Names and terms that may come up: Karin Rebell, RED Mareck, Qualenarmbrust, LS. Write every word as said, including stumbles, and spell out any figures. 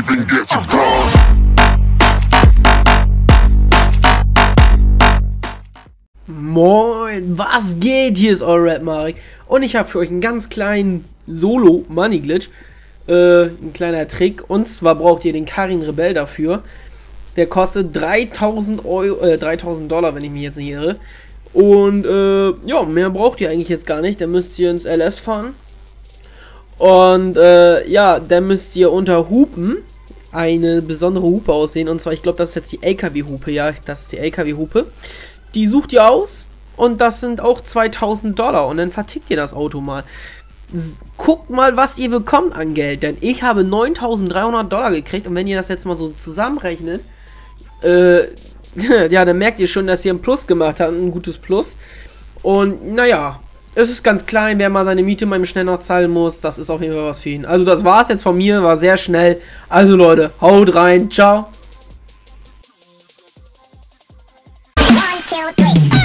even get to cross. Moin, was geht? Hier ist euer Red Marek und ich habe für euch einen ganz kleinen Solo-Money-Glitch. Äh, ein kleiner Trick, und zwar braucht ihr den Karin Rebell dafür. Der kostet dreitausend Euro, äh, dreitausend Dollar, wenn ich mich jetzt nicht irre. Und äh, ja, mehr braucht ihr eigentlich jetzt gar nicht. Dann müsst ihr ins L S fahren. Und äh, ja, dann müsst ihr unter Hupen eine besondere Hupe aussehen. Und zwar, ich glaube, das ist jetzt die L K W-Hupe. Ja, das ist die L K W-Hupe. Die sucht ihr aus. Und das sind auch zweitausend Dollar. Und dann vertickt ihr das Auto mal. Guckt mal, was ihr bekommt an Geld. Denn ich habe neuntausenddreihundert Dollar gekriegt. Und wenn ihr das jetzt mal so zusammenrechnet, äh, ja, dann merkt ihr schon, dass ihr ein Plus gemacht habt, ein gutes Plus. Und naja, es ist ganz klein, wer mal seine Miete mal im Schnell noch zahlen muss, das ist auf jeden Fall was für ihn. Also das war's jetzt von mir, war sehr schnell. Also Leute, haut rein, ciao. One, two, three.